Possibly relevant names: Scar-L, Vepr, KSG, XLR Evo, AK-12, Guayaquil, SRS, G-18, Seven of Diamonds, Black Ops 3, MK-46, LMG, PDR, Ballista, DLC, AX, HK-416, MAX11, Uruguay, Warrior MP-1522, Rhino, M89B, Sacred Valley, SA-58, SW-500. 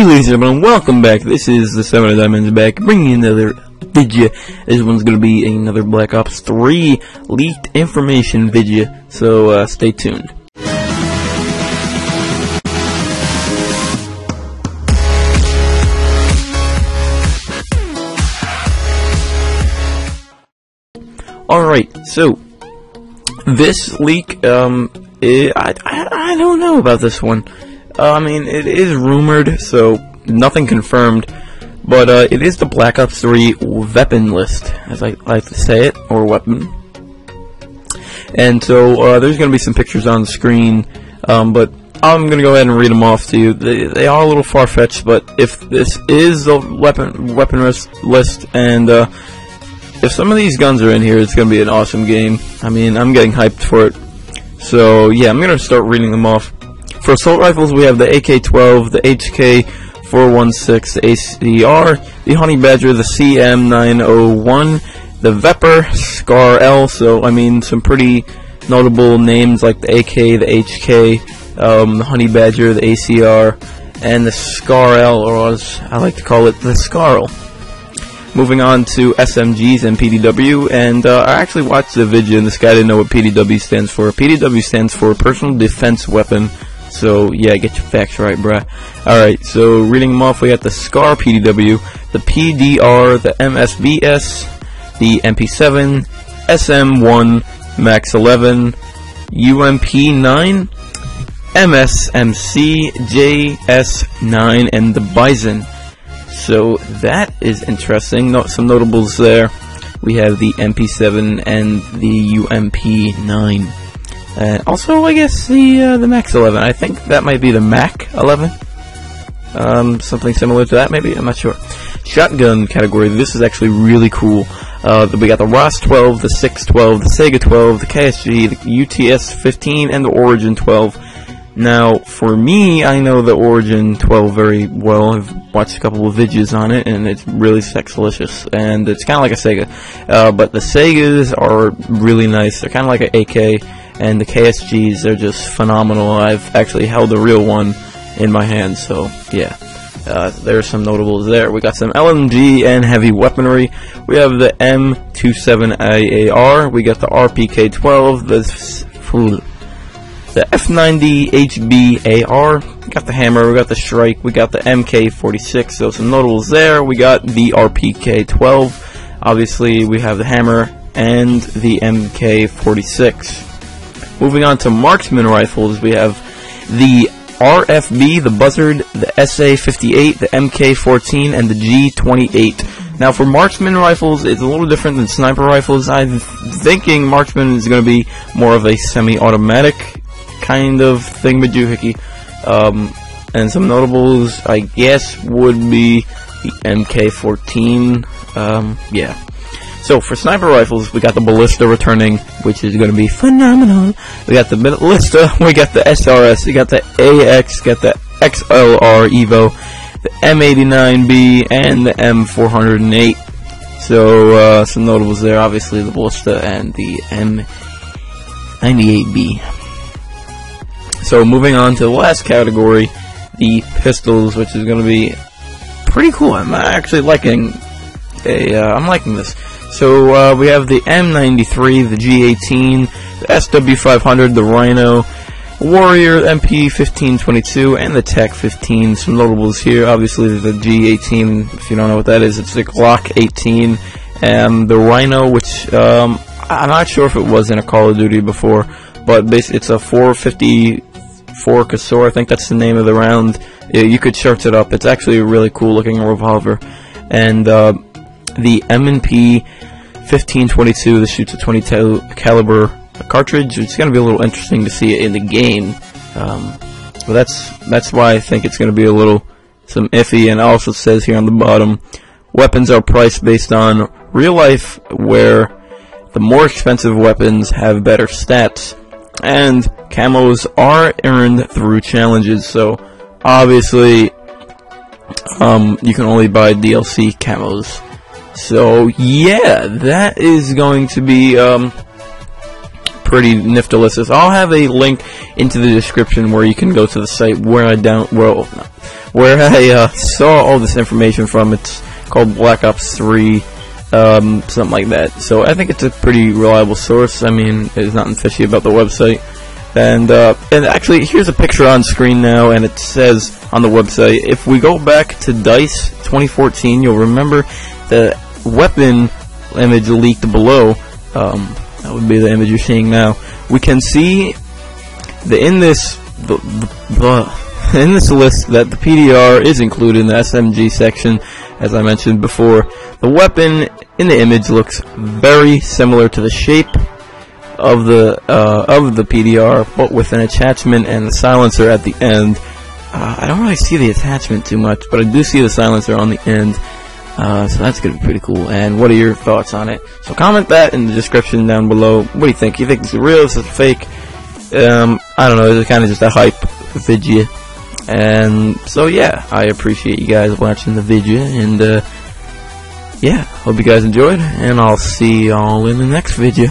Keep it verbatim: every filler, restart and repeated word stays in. Hey ladies and gentlemen, welcome back. This is the Seven of Diamonds back, bringing another video. This one's gonna be another Black Ops three leaked information video, so uh, stay tuned. Alright, so this leak, um, it, I, I, I don't know about this one. Uh, I mean, it is rumored, so nothing confirmed, but uh, it is the Black Ops three weapon list, as I like to say it, or weapon. And so uh, there's going to be some pictures on the screen, um, but I'm going to go ahead and read them off to you. They, they are a little far-fetched, but if this is the weapon weapon list, and uh, if some of these guns are in here, it's going to be an awesome game. I mean, I'm getting hyped for it. So yeah, I'm going to start reading them off. For assault rifles, we have the A K twelve, the H K four sixteen, the A C R, the Honey Badger, the C M nine oh one, the Vepr, Scar-L. So, I mean, some pretty notable names like the A K, the H K, um, the Honey Badger, the A C R, and the Scar-L, or as I like to call it, the Scar-L. Moving on to S M Gs and P D W, and uh, I actually watched the video, and this guy didn't know what P D W stands for. P D W stands for Personal Defense Weapon. So, yeah, get your facts right, bruh. Alright, so reading them off, we got the Scar P D W, the P D R, the M S B S, the M P seven, S M one, MAX eleven, U M P nine, M S M C, J S nine, and the Bison. So, that is interesting. Not some notables there. We have the M P seven and the U M P nine. And also, I guess the uh, the MAX eleven. I think that might be the MAC eleven. Um, something similar to that, maybe. I'm not sure. Shotgun category. This is actually really cool. Uh, we got the Ross twelve, the six twelve, the Sega twelve, the K S G, the U T S fifteen, and the Origin twelve. Now, for me, I know the Origin twelve very well. I've watched a couple of videos on it, and it's really sexlicious. And it's kind of like a Sega, uh, but the Segas are really nice. They're kind of like an A K. And the K S Gs are just phenomenal. I've actually held the real one in my hand, so yeah. Uh, there are some notables there. We got some L M G and heavy weaponry. We have the M twenty-seven A A R. We got the R P K twelve. The, the F ninety H B A R. We got the hammer. We got the shrike. We got the M K forty-six. So some notables there. We got the R P K twelve. Obviously, we have the hammer and the M K forty-six. Moving on to marksman rifles, we have the R F B, the Buzzard, the S A fifty-eight, the M K fourteen, and the G twenty-eight. Now, for marksman rifles, it's a little different than sniper rifles. I'm thinking marksman is going to be more of a semi-automatic kind of thingamajihicky. Um, and some notables, I guess, would be the M K fourteen. Um, yeah. So, for sniper rifles, we got the Ballista returning, which is going to be phenomenal. We got the Ballista, we got the S R S, we got the A X, got the X L R Evo, the M eighty-nine B, and the M four oh eight. So, uh, some notables there, obviously, the Ballista and the M ninety-eight B. So, moving on to the last category, the pistols, which is going to be pretty cool. I'm actually liking a, uh, I'm liking this. So uh, we have the M ninety-three, the G eighteen, the S W five hundred, the Rhino, Warrior, M P fifteen twenty-two, and the T A C fifteen. Some notables here, obviously the G eighteen, if you don't know what that is, it's the Glock eighteen, and the Rhino, which um, I'm not sure if it was in a Call of Duty before, but basically it's a four fifty-four Casor, I think that's the name of the round. Yeah, you could search it up, it's actually a really cool looking revolver. And uh, the M P fifteen twenty-two, the shoots a twenty-two caliber cartridge. It's going to be a little interesting to see it in the game, um, but that's that's why I think it's going to be a little some iffy. And also says here on the bottom, weapons are priced based on real life, where the more expensive weapons have better stats, and camos are earned through challenges. So obviously, um, you can only buy D L C camos. So yeah, that is going to be um, pretty niftalicious. Is I'll have a link into the description where you can go to the site where I down where where I uh, saw all this information from. It's called Black Ops three, um, something like that. So I think it's a pretty reliable source. I mean, there's nothing fishy about the website. And uh, and actually, here's a picture on screen now, and it says on the website, if we go back to DICE twenty fourteen, you'll remember the weapon image leaked below. Um, that would be the image you're seeing now. We can see the in this the, the, the, in this list that the P D R is included in the S M G section, as I mentioned before. The weapon in the image looks very similar to the shape of the uh, of the P D R, but with an attachment and the silencer at the end. Uh, I don't really see the attachment too much, but I do see the silencer on the end. Uh, so that's gonna be pretty cool. And what are your thoughts on it? So comment that in the description down below. What do you think? You think it's real? Is it fake? Um, I don't know. It's kind of just a hype video. And so yeah, I appreciate you guys watching the video. And uh, yeah, hope you guys enjoyed. And I'll see y'all in the next video.